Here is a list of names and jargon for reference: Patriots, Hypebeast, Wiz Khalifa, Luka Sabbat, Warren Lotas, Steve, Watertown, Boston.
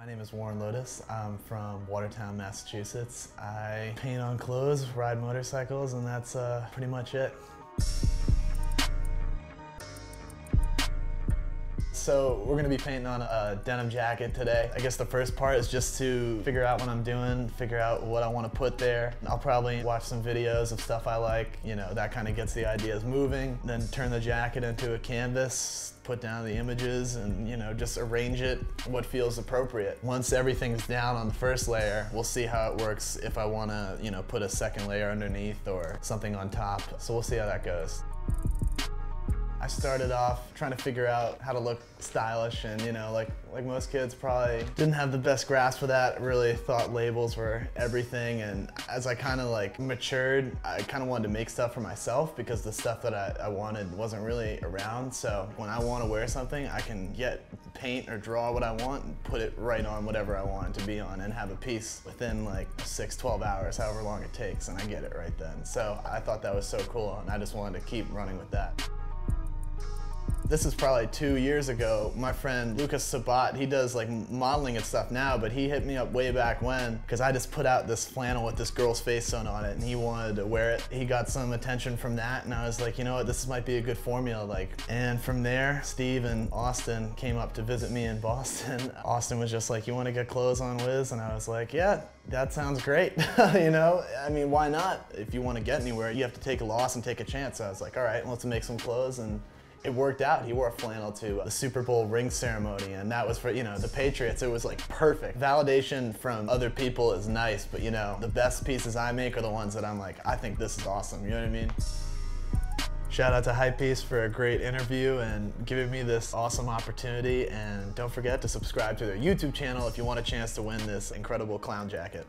My name is Warren Lotas. I'm from Watertown, Massachusetts. I paint on clothes, ride motorcycles, and that's pretty much it. So we're going to be painting on a denim jacket today. I guess the first part is just to figure out what I'm doing, figure out what I want to put there. I'll probably watch some videos of stuff I like, you know, that kind of gets the ideas moving. Then turn the jacket into a canvas, put down the images and, you know, just arrange it what feels appropriate. Once everything's down on the first layer, we'll see how it works if I want to, you know, put a second layer underneath or something on top. So we'll see how that goes. I started off trying to figure out how to look stylish and, you know, like most kids probably didn't have the best grasp of that. I really thought labels were everything, and as I kind of like matured, I kind of wanted to make stuff for myself because the stuff that I wanted wasn't really around. So when I want to wear something, I can paint or draw what I want and put it right on whatever I want it to be on and have a piece within like 6–12 hours, however long it takes, and I get it right then. So I thought that was so cool and I just wanted to keep running with that. This is probably 2 years ago. My friend Luka Sabbat, he does like modeling and stuff now, but he hit me up way back when because I just put out this flannel with this girl's face sewn on it and he wanted to wear it. He got some attention from that and I was like, you know what, this might be a good formula. And from there, Steve and Austin came up to visit me in Boston. Austin was just like, you want to get clothes on Wiz? And I was like, yeah, that sounds great. You know, I mean, why not? If you want to get anywhere, you have to take a loss and take a chance. So I was like, all right, let's make some clothes. And it worked out. He wore a flannel to the Super Bowl ring ceremony, and that was for, you know, the Patriots. It was like perfect. Validation from other people is nice, but you know, the best pieces I make are the ones that I'm like, I think this is awesome, you know what I mean? Shout out to Hypebeast for a great interview and giving me this awesome opportunity, and don't forget to subscribe to their YouTube channel if you want a chance to win this incredible clown jacket.